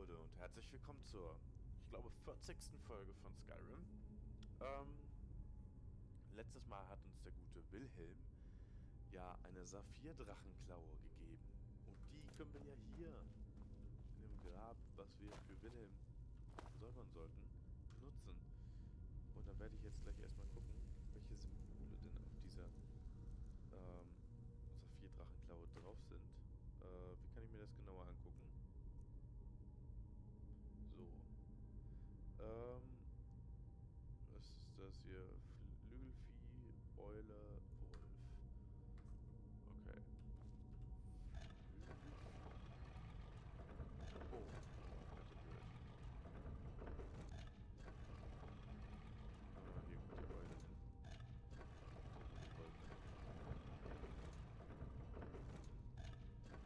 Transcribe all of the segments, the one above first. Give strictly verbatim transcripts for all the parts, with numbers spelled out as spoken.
Episode und herzlich willkommen zur, ich glaube, vierzigsten Folge von Skyrim. Ähm, letztes Mal hat uns der gute Wilhelm ja eine Saphir-Drachenklaue gegeben. Und die können wir ja hier in dem Grab, was wir für Wilhelm säubern sollten, nutzen. Und dann werde ich jetzt gleich erstmal gucken, welche Symbole denn auf dieser ähm, Saphir-Drachenklaue drauf sind. Wie kann ich mir das genauer angucken? So. Ähm. Was ist das hier? Flügelvieh, Eule, Wolf. Okay. Flügelvieh. Oh. Das ist blöd. Ah, hier kommt die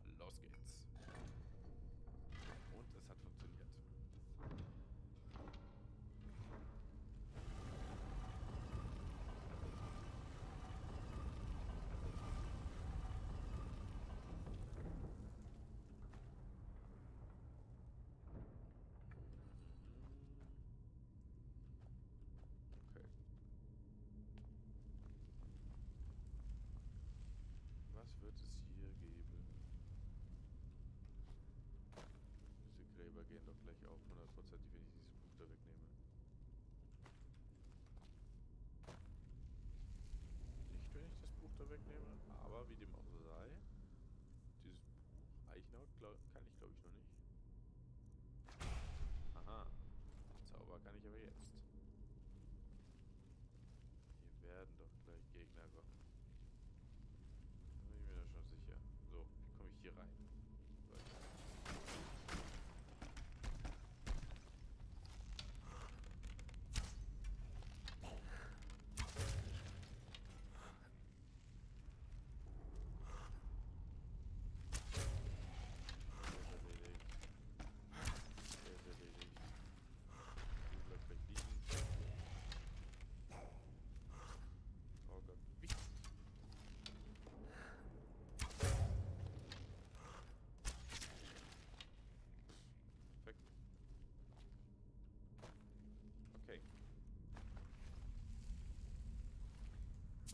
Eule hin. Los geht's. Und es hat funktioniert. Okay. Was wird es hier geben? Gräber gehen doch gleich auf hundertprozentig, wenn ich dieses Buch da wegnehme. Nicht, wenn ich das Buch da wegnehme, aber wie dem auch sei, dieses Buch Eichenhaut glaub, kann ich glaube ich noch nicht. Aha, Zauber kann ich aber jetzt. Hier werden doch gleich Gegner kommen. Da bin ich mir da schon sicher. So, wie komme ich hier rein?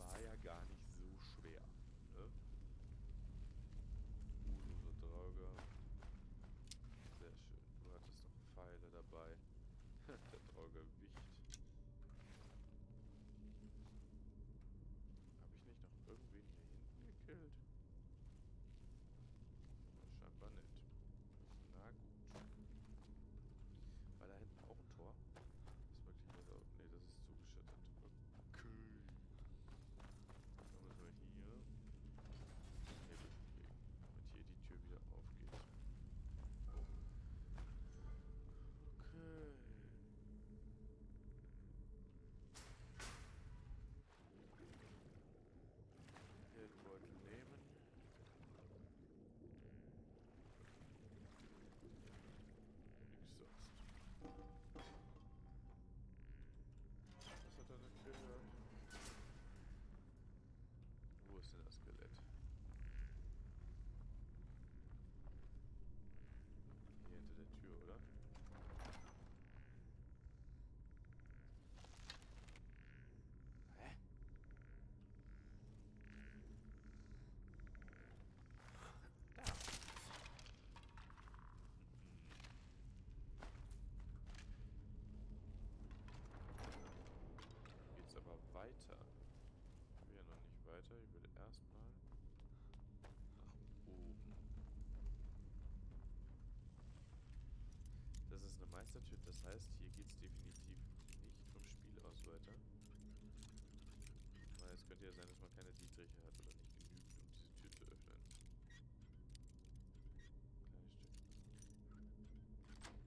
War ja gar nicht so schwer, ne? Uhlose Droge. Sehr schön. Du hattest doch Pfeile dabei. Der Drogewicht. Habe ich nicht noch irgendwen hier hinten gekillt? Scheinbar nicht. Na gut. War da hinten auch ein Tor? Das war wirklich nicht auf. Ne, das ist zugeschüttet. Okay. Dann müssen wir hier. Hier damit hier die Tür wieder aufgeht. Oh. Okay. Geldbeutel nehmen. Wo ist denn das Skelett? Hier hinter der Tür, oder? Hä? Da! Geht's aber weiter. Ja, noch nicht weiter. Ich würde erstmal nach oben. Das ist eine Meistertür, das heißt, hier geht es definitiv nicht vom Spiel aus weiter. Weil es könnte ja sein, dass man keine Dietriche hat oder nicht genügend, um diese Tür zu öffnen. Kleines Stück.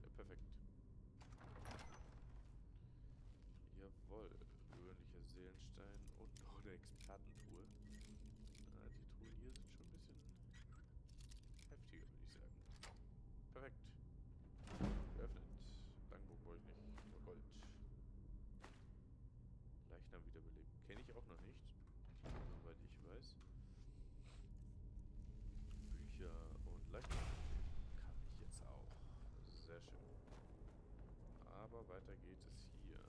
Ja, perfekt. Jawohl, gewöhnlicher Seelenstein und noch eine Expertentruhe. Ah, die Truhen hier sind schon ein bisschen heftiger, würde ich sagen. Perfekt. Geöffnet. Langbogen wollte ich nicht. Nur Gold. Leichnam wiederbelebt. Kenne ich auch noch nicht. Soweit ich weiß. geht es hier?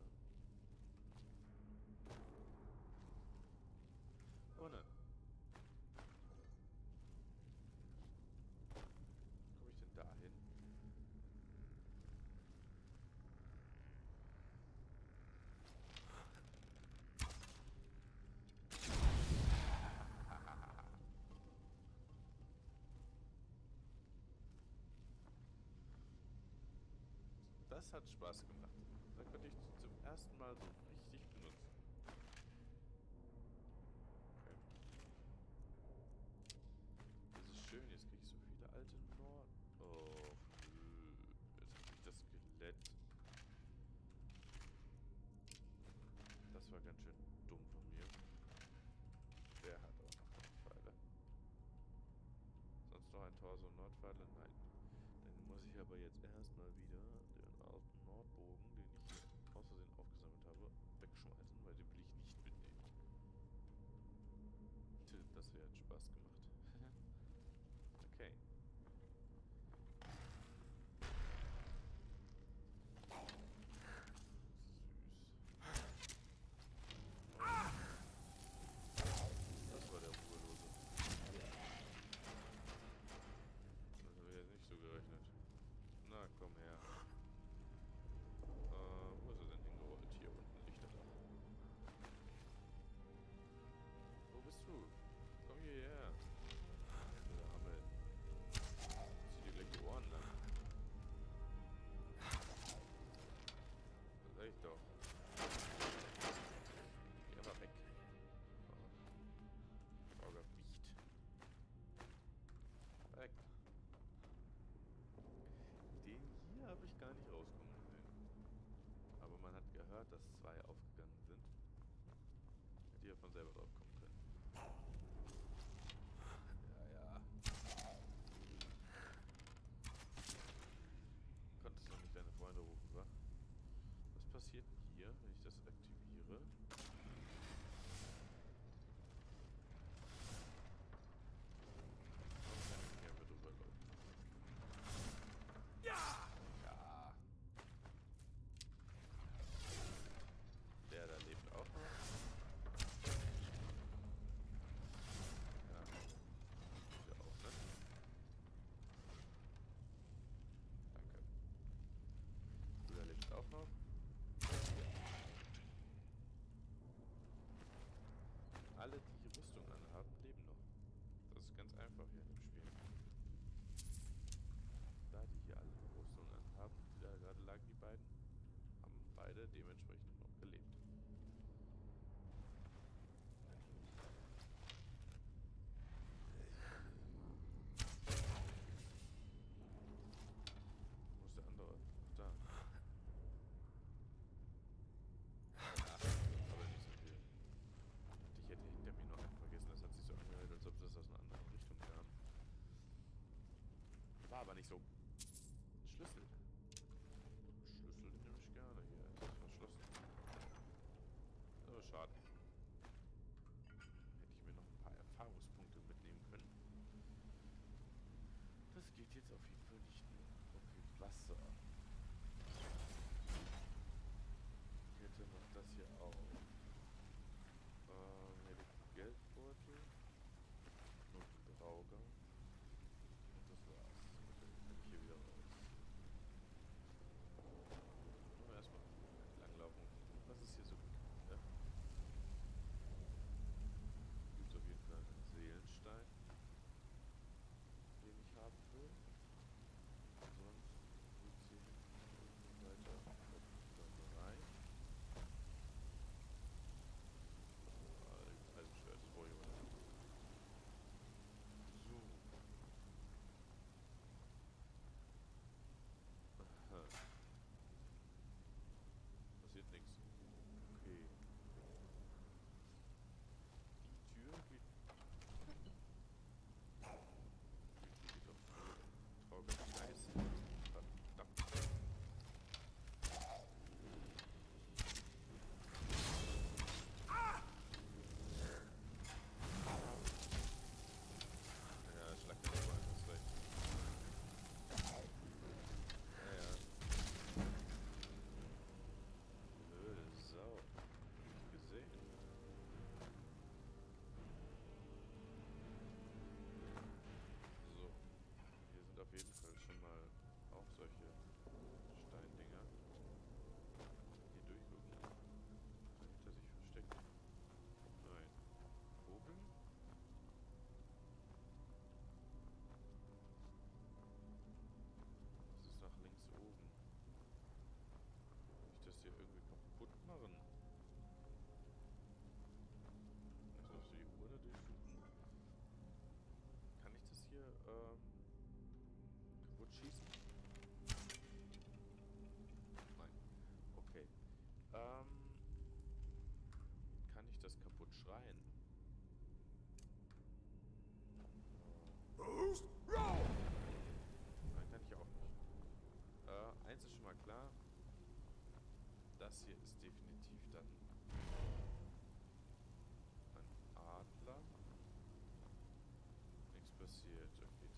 Oh ne. Wie komme ich denn da hin? Das hat Spaß gemacht. Da könnte ich zum ersten Mal so richtig benutzen. Okay. Das ist schön, jetzt kriege ich so viele alte Nord. Oh, jetzt habe ich das Skelett. Das war ganz schön dumm von mir. Der hat auch noch Nordpfeile. Sonst noch ein Torso Nordpfeile? Nein. Dann muss ich aber jetzt erstmal wieder den alten Nordbogen, den ich hier aus Versehen aufgesammelt habe, wegschmeißen, weil den will ich nicht mitnehmen. Das wäre jetzt Spaß gemacht. Okay. Süß. Das war der Ruhelose. Nicht so gerechnet. Na, komm her. Äh, wo ist er denn hingerollt? Hier unten liegt er da. Wo bist du? Komm hierher. Da haben wir. Zieh dir gleich die Ohren lang. Sag ich doch. Geh aber weg. Sauger Wicht. Weg. Den hier habe ich gar nicht rauskommen sehen. Aber man hat gehört, dass zwei aufgegangen sind. Die ja von selber drauf kommen können. Ja, ja. Du konntest noch nicht deine Freunde rufen, wa? Was passiert hier, wenn ich das aktiviere? Der da lebt auch noch. Ja, der auch, ne? Danke. Du da lebt auch noch. Alle, die die Rüstung anhaben, leben noch. Das ist ganz einfach hier im Spiel. Da die hier alle Rüstung anhaben, die da gerade lagen, die beiden, haben beide dementsprechend noch gelebt. Wo ist der andere? Ach, da. Ach, aber nicht so viel. Ich hätte hinter mir noch einen vergessen. Das hat sich so angehört, als ob das aus einer anderen Richtung kam. War aber nicht so. Schlüssel. Schlüssel nehme ich gerne hier. Ist das verschlossen? Oh, schade. Hätte ich mir noch ein paar Erfahrungspunkte mitnehmen können. Das geht jetzt auf jeden Fall nicht mehr. Okay, Wasser. Ich hätte noch das hier auch. Ähm, hätte ich Geldbeutel. Nur den Brauger. Und das war's. Dann kann ich hier wieder raus. Erstmal langlaufen. Was ist hier so gut? Ja. Gibt auf jeden Fall einen Seelenstein, den ich haben will. Sonst gibt es hier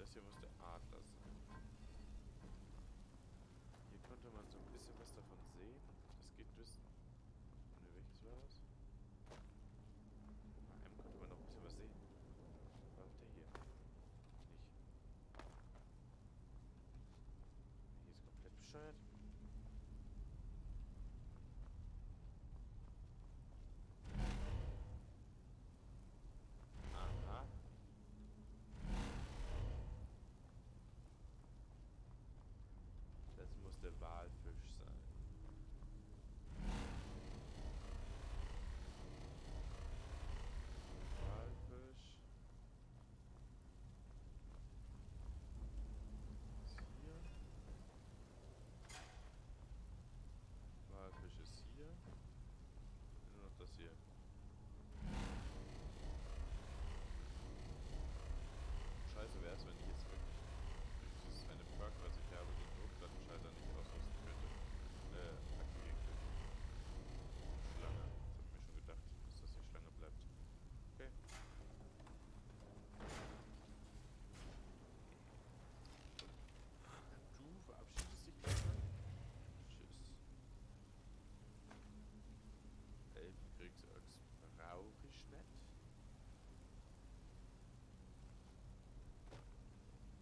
Das hier müsste Adler sein. Hier könnte man so ein bisschen was davon sehen. Das geht bis... Ne, welches war das? Bei einem könnte man noch ein bisschen was sehen. War der hier? Nicht. Hier ist komplett bescheuert. Der Walfisch sein. Walfisch. Ist hier. Walfisch ist hier. Nur noch das hier. Scheiße wäre es, wenn ich jetzt wirklich dieses eine Perk, was ich habe, den Durchblattenschalter nicht ausrüsten könnte, äh, aktivieren könnte. Schlange. Das habe ich mir schon gedacht, dass das die Schlange bleibt. Okay. Und du verabschiedest dich gleich mal. Tschüss. Elfenkriegsachs brauche ich nicht.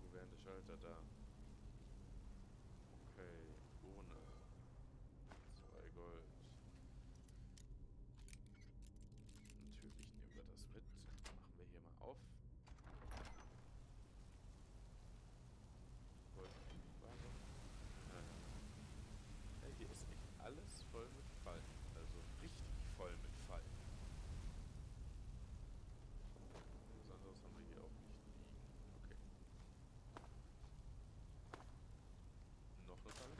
Wo wären die Schalter da? Okay, ohne. Zwei Gold. Natürlich nehmen wir das mit. Machen wir hier mal auf. Gold. Warte. Ja, hier ist echt alles voll mit Fallen. Also richtig voll mit Fallen. Was anderes haben wir hier auch nicht. Noch eine Falle.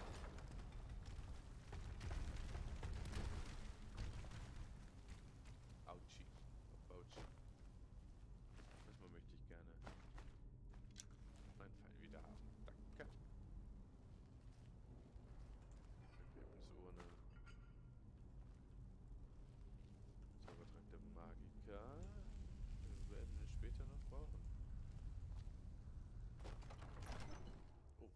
Autschi. Autschi. Erstmal möchte ich gerne meinen Pfeil wieder haben. Danke. Ergebnisurne. Zaubertrank der Magiker. Wir werden wir später noch brauchen. In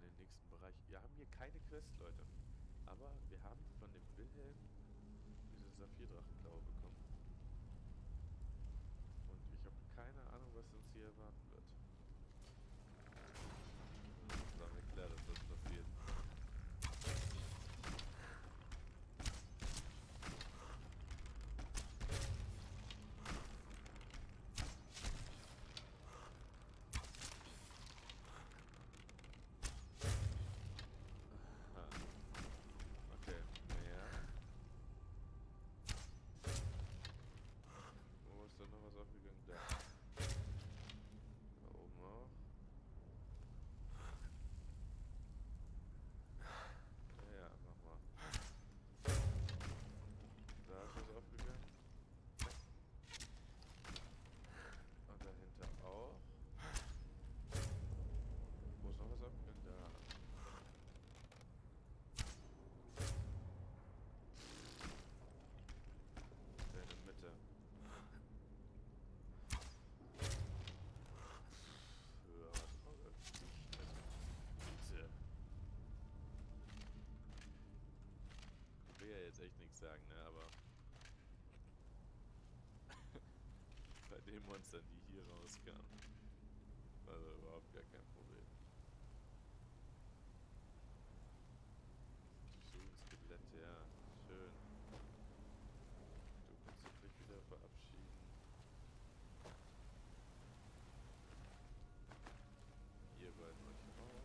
den nächsten Bereich. Wir haben hier keine Quest, Leute. Aber wir haben von dem Wilhelm diese Saphir-Drachenklaue bekommen. Und ich habe keine Ahnung, was uns hier erwarten wird. Das war mir klar, dass das passiert. Ich will ja jetzt echt nichts sagen, ne, aber bei den Monstern, die hier rauskamen, war da überhaupt gar kein Problem. Skelett, ja, schön. Du kannst dich wieder verabschieden. Ihr beiden euch auch.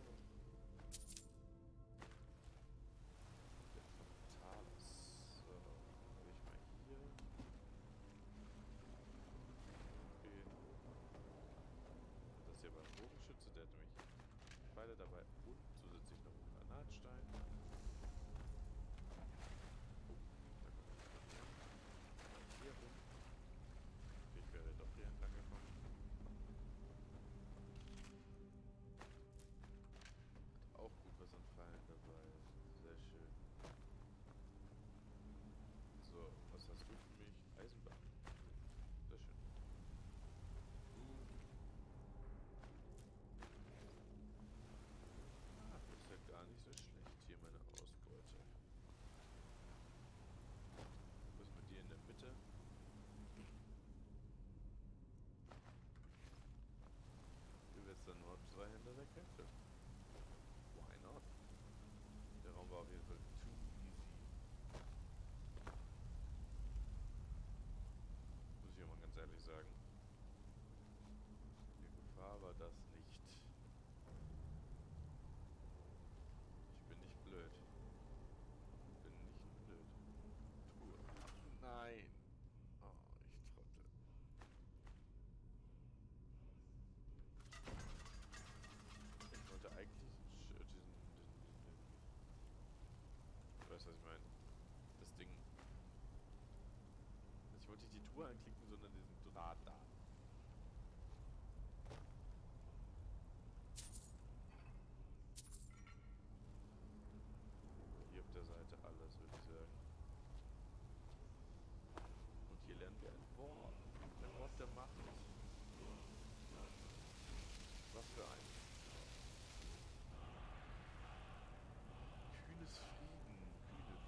Hier beim Bogenschütze, der hat nämlich Pfeile dabei und zusätzlich noch einen Granatstein. Oh, da kommt ich hier rum. Okay, ich werde doch hier entlang gekommen. Hat auch gut was an Pfeilen dabei. Sehr schön. So, was hast du für mich? Eisenbahn. Sehr schön. Uh. Pilze. Why not? Der Raum war auf jeden Fall too easy. Muss ich mal ganz ehrlich sagen. Die Gefahr war das nicht. Ich bin nicht blöd. Bin nicht blöd. Truhe. Nein! Oh, ich Trottel. Ich wollte eigentlich diesen, diesen, diesen... Du weißt, was ich meine. Das Ding. Ich wollte nicht die Truhe anklicken, sondern diesen Draht da. Hier auf der Seite alles, würde ich sagen. Hier lernen wir ein Wort. Ein Wort der Macht. Was für ein. Kühnes Frieden. Kühne,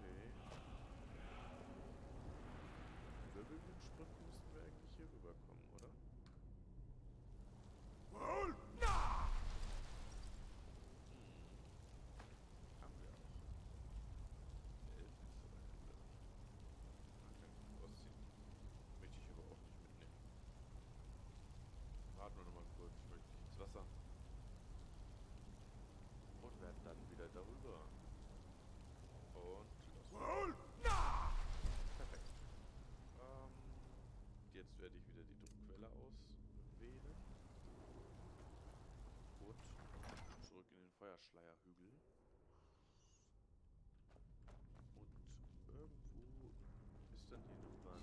kühnes Frieden. Okay. Wirbelwindsprinten müssten wir eigentlich hier rüberkommen, oder? Wolf! Na! Hm. Haben wir auch. Möchte ich aber auch nicht mitnehmen. Warten wir nochmal kurz, ich möchte nicht ins Wasser. Und werden dann wieder darüber. Und los. Perfekt. Ähm, jetzt werde ich wieder die Druckquelle auswählen. Gut. Zurück in den Feuerschleierhügel. Und irgendwo ist dann die Luftbahn, die ich vorher nicht gesehen hatte. Muss noch eine Wand aufgehen.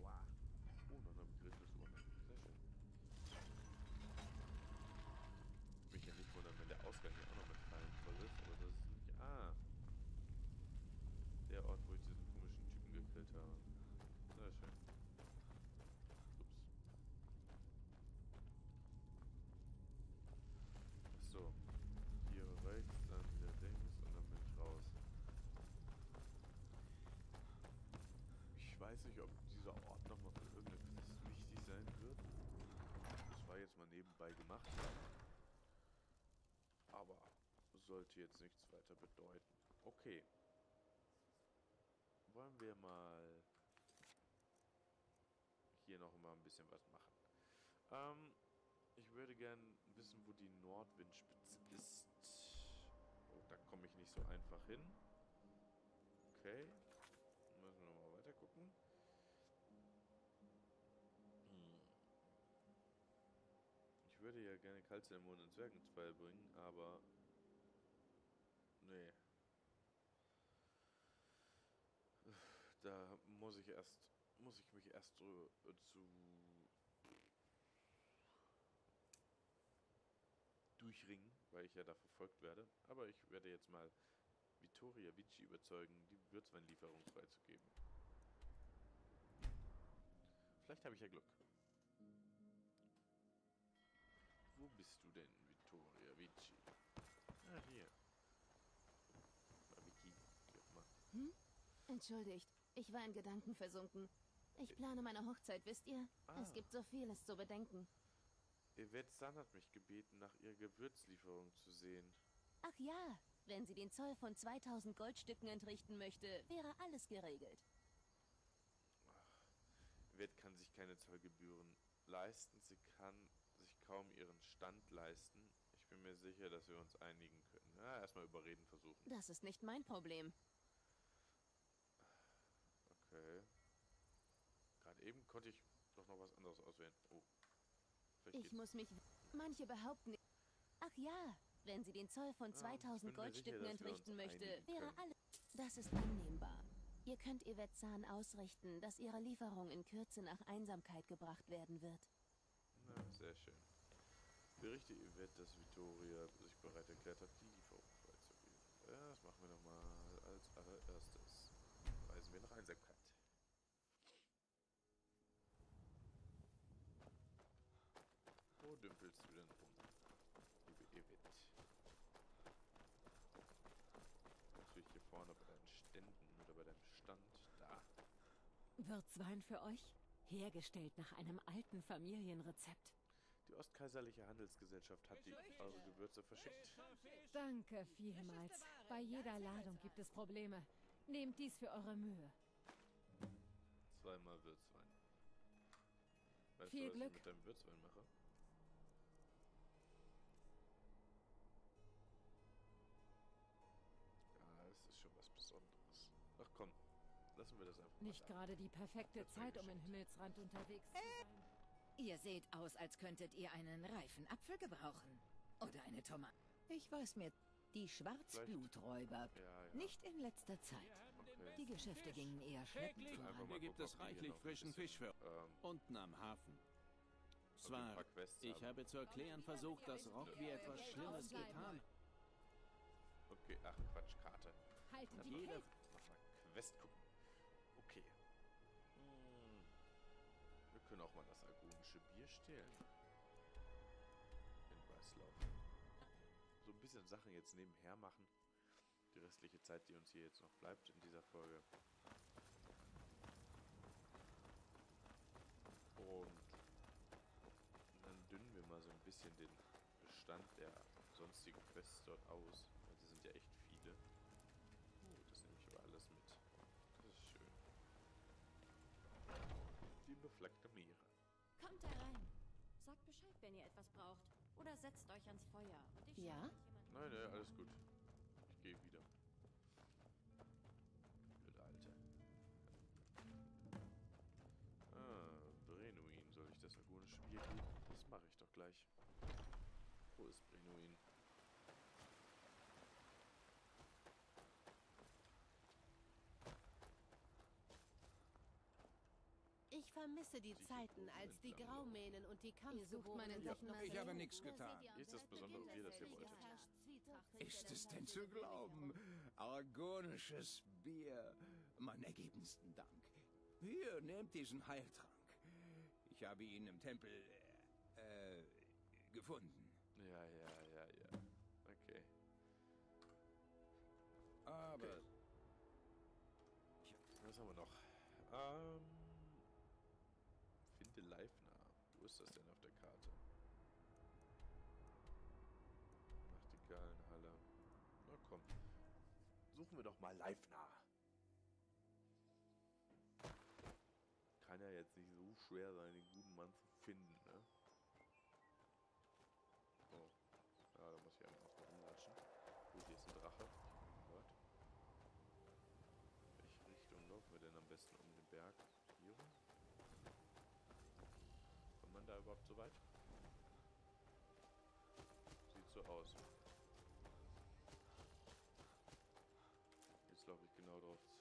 Aua. Oh, noch eine Begriffesohne. Sehr schön. Mich ja nicht wundern, wenn der Ausgang hier auch noch mit Fallen voll ist, aber das ist nicht... Ah! Der Ort, wo ich diesen komischen Typen gekillt habe. Sehr schön. Ups. So. Hier rechts, dann wieder links und dann bin ich raus. Ich weiß nicht, ob dieser Ort nochmal für irgendetwas wichtig sein wird. Das war jetzt mal nebenbei gemacht. Aber sollte jetzt nichts weiter bedeuten. Okay. Wollen wir mal hier noch mal ein bisschen was machen. Ähm, ich würde gern wissen, wo die Nordwindspitze ist. Oh, da komme ich nicht so einfach hin. Okay. Müssen wir mal weiter gucken. Hm. Ich würde ja gerne Kalziummond und Zwergenzweil bringen, aber... Nee. Da muss ich erst, muss ich mich erst zu, zu durchringen, weil ich ja da verfolgt werde. Aber ich werde jetzt mal Vittoria Vici überzeugen, die Würzweinlieferung freizugeben. Vielleicht habe ich ja Glück. Wo bist du denn, Vittoria Vici? Ah, hier. War Vicky, wie auch immer. Hm? Entschuldigt, ich war in Gedanken versunken. Ich plane meine Hochzeit, wisst ihr? Ah. Es gibt so vieles zu bedenken. Yvette Sann hat mich gebeten, nach ihrer Gewürzlieferung zu sehen. Ach ja, wenn sie den Zoll von zweitausend Goldstücken entrichten möchte, wäre alles geregelt. Ach, Yvette kann sich keine Zollgebühren leisten. Sie kann sich kaum ihren Stand leisten. Ich bin mir sicher, dass wir uns einigen können. Na, erstmal überreden versuchen. Das ist nicht mein Problem. Okay. Gerade eben konnte ich doch noch was anderes auswählen. Oh. Vielleicht ich muss mich... Manche behaupten... Ach ja, wenn sie den Zoll von zweitausend ah, Goldstücken sicher, entrichten möchte, wäre alles... Das ist annehmbar. Ihr könnt Yvette Sann ausrichten, dass ihre Lieferung in Kürze nach Einsamkeit gebracht werden wird. Na, sehr schön. Berichte Yvette, dass Vittoria sich bereit erklärt hat, die Lieferung freizugeben. Ja, das machen wir nochmal als allererstes. Reisen wir nach Einsamkeit. Wo dümpelst du denn rum, liebe Yvette? vorne bei deinen Ständen oder bei deinem Stand. Da. Würzwein für euch? Hergestellt nach einem alten Familienrezept. Die Ostkaiserliche Handelsgesellschaft hat die eure Gewürze verschickt. Danke vielmals. Bei jeder Ladung gibt es Probleme. Nehmt dies für eure Mühe. Zweimal Würzwein. Weißt Viel du, was Glück. Ich mit deinem Würzwein mache? Ja, es ist schon was Besonderes. Ach komm, lassen wir das einfach mal. Nicht gerade die perfekte Zeit, um im Himmelsrand unterwegs zu sein. Ihr seht aus, als könntet ihr einen reifen Apfel gebrauchen. Oder eine Tomate. Ich weiß mir. Die Schwarzbluträuber. Ja, ja. Nicht in letzter Zeit. Okay. Die Geschäfte gingen eher schleppend voran. Hier gibt es reichlich frischen Fisch für ähm. unten am Hafen. Zwar, okay, ich habe zu erklären versucht, dass Rocky etwas Schlimmes getan. Okay, ach Quatschkarte. Halten Sie jeder. Mach mal Quest gucken. Okay. Hm. Wir können auch mal das argonische Bier stehlen. In Weißlauf. So ein bisschen Sachen jetzt nebenher machen. Die restliche Zeit, die uns hier jetzt noch bleibt in dieser Folge. Und dann dünnen wir mal so ein bisschen den Bestand der sonstigen Quests dort aus. Weil sie sind ja echt viele. Oh, das nehme ich aber alles mit. Das ist schön. Die befleckte Meere. Kommt da rein! Sagt Bescheid, wenn ihr etwas braucht. Oder setzt euch ans Feuer. Und ich ja? Nein, nein, alles gut. Ich gehe wieder. Blöde Alte. Ah, Brenuin. Soll ich das argonische Bier geben? Das mache ich doch gleich. Wo ist Brenuin? Ich vermisse die Zeiten, als die Graumähnen und die Kampfgewohnen sich noch... Ich habe nichts getan. Ist das besondere Bier, das ihr wolltet? Ist es denn zu glauben? Argonisches Bier. Mein ergebensten Dank. Hier, nehmt diesen Heiltrank. Ich habe ihn im Tempel... Äh, gefunden. Ja, ja, ja, ja. Okay. Aber... Was haben wir noch? Ähm... Finde Leifner. Wo ist das denn auf der Karte? Nachtigallenhalle. Na komm. Suchen wir doch mal Leifner. Kann ja jetzt nicht so schwer sein, den guten Mann zu finden, ne? Oh. Ja, da muss ich einfach mal rumlatschen. Gut, hier ist ein Drache. Gott. In welche Richtung laufen wir denn am besten? Um den Berg? Hier rum? Man da überhaupt so weit? Sieht so aus. Jetzt laufe ich genau drauf zu.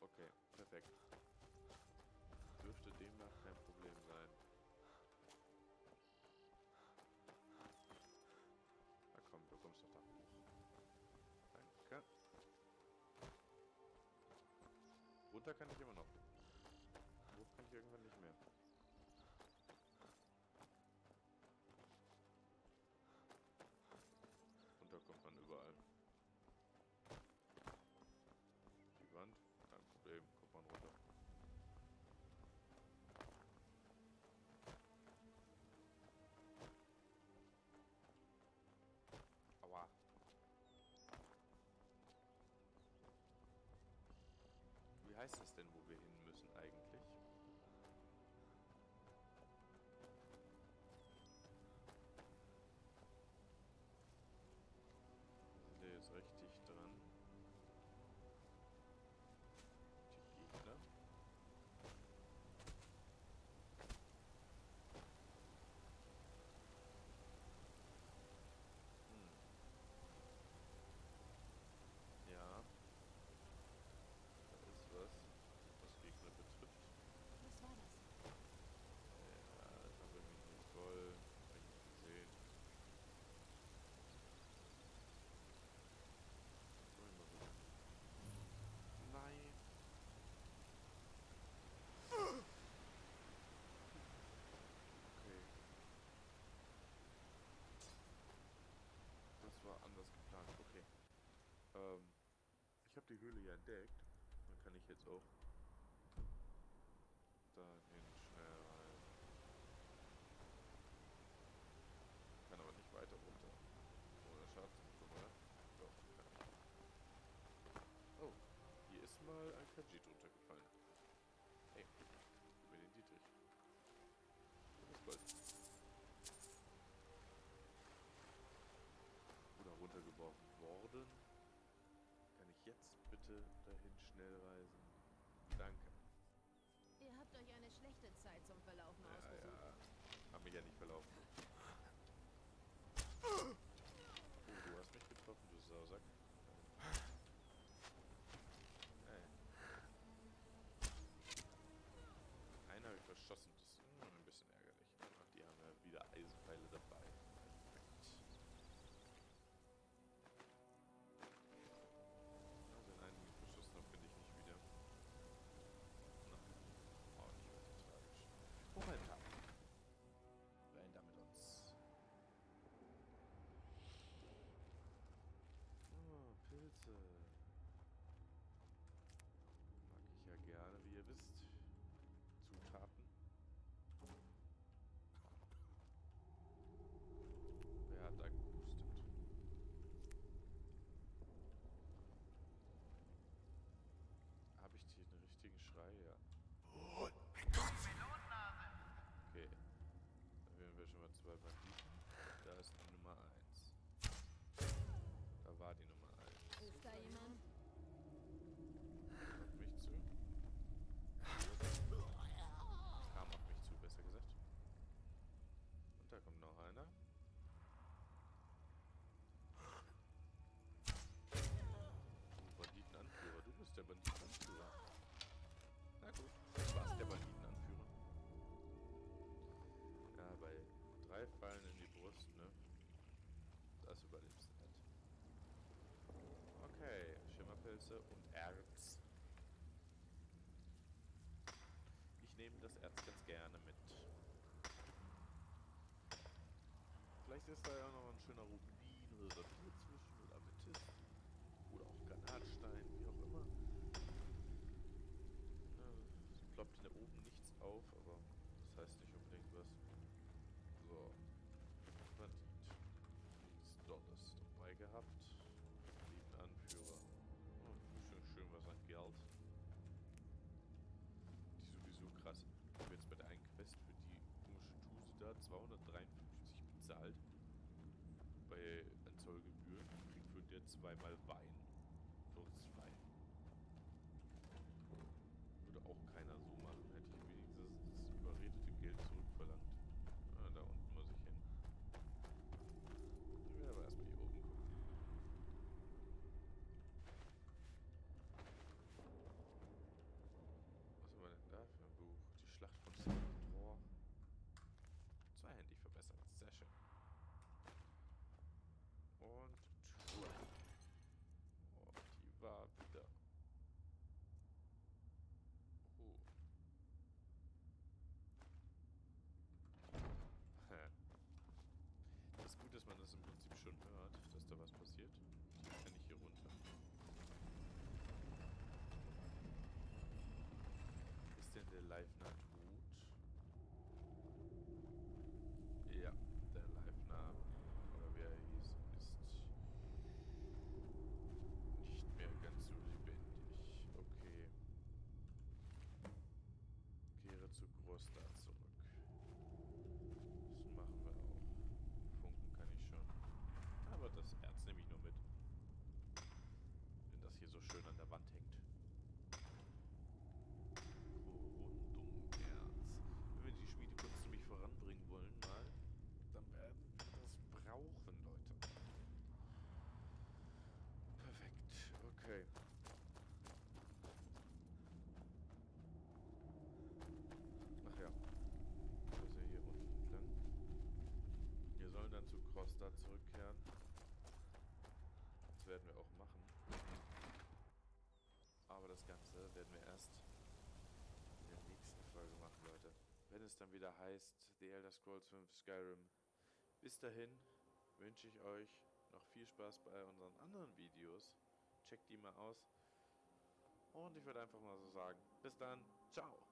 Okay, perfekt. Dürfte demnach kein Problem sein. Na komm, du kommst doch da hoch. Danke. Runter kann ich immer noch. Hoch kann ich irgendwann nicht mehr. Da kommt man überall. Die Wand? Kein Problem, kommt man runter. Aua. Wie heißt das denn, wo wir hin müssen eigentlich? die Höhle ja entdeckt. Dann kann ich jetzt auch dahin schnell rein. Kann aber nicht weiter runter. Oder schafft es nicht, oder? Doch, kann ich. Oh, hier ist mal ein Kajit runtergefallen. Hey, gib mir den Dietrich. Bis bald. Oder runtergeworfen worden. Kann ich jetzt bitte dahin schnell reisen? Danke. Ihr habt euch eine schlechte Zeit zum Verlaufen ja, ausgesucht. Ja. Hab mich ja nicht verlaufen. Oh, du hast mich getroffen, du Sausack. Hey. Einen habe ich verschossen, das ist ein bisschen ärgerlich. Und die haben ja wieder Eisenpfeile dabei. Mag ich ja gerne, wie ihr wisst. Zutaten. Wer hat da geboostet? Habe ich den richtigen Schrei? Ja. Oh mein Gott! Okay. Da wären wir schon mal zwei Banditen. Da ist die Nummer eins. Da war die Nummer eins. Ist da jemand? Auf mich zu. Kam auf mich zu, besser gesagt. Und da kommt noch einer. Oh, Banditenanführer. Du bist der Banditenanführer. Na gut, das war's, der Banditenanführer. Ja, bei drei Fallen in die Brust, ne? Das überlebst du nicht. Okay, Schimmerpilze und Erz. Ich nehme das Erz ganz gerne mit. Vielleicht ist da ja noch ein schöner Rubin oder Saphir zwischen oder Amethyst. Oder auch Granatstein, wie auch immer. Es ploppt da oben nichts auf, aber das heißt nicht unbedingt was. So. Bandit. Nichts Dolles dabei gehabt. Anführer. Oh, schön, schön was an Geld. Die sowieso krass. Ich habe jetzt bei der einen Quest für die komische Tuse da zweihundertdreiundfünfzig bezahlt. Bei an Zollgebühren kriegt für der zweimal Wein. Würzwein. Würde auch keiner so machen. Hätte ich wenigstens das überredete Geld zurückverlangt. Ah, da unten muss ich hin. Ich will aber erstmal hier oben gucken. Für ein Buch. Die Schlacht von Saphir-Drachenklaue. Zweihändig verbessert. Sehr schön. Und Truhe. Oh, die war wieder. Oh. Das ist gut, dass man das im Prinzip schon hört, dass da was passiert. Jetzt kann ich hier runter. Denn der Leifner tut. Ja, der Leifner, oder wer er hieß, ist nicht mehr ganz so lebendig. Okay. Kehre zu Großstadt zurück. Das machen wir auch. Funken kann ich schon. Aber das Erz nehme ich nur mit. Wenn das hier so schön an der Wand hängt. Die Schmiedekunst nämlich voranbringen wollen, mal, dann werden wir das brauchen, Leute. Perfekt, okay. Ach ja, das ist ja hier unten entlang. Wir sollen dann zu Krostadt zurückkehren. Das werden wir auch machen. Aber das Ganze werden wir erst in der nächsten Folge machen, Leute. Wenn es dann wieder heißt, The Elder Scrolls fünf Skyrim. Bis dahin wünsche ich euch noch viel Spaß bei unseren anderen Videos. Checkt die mal aus. Und ich würde einfach mal so sagen, bis dann, ciao.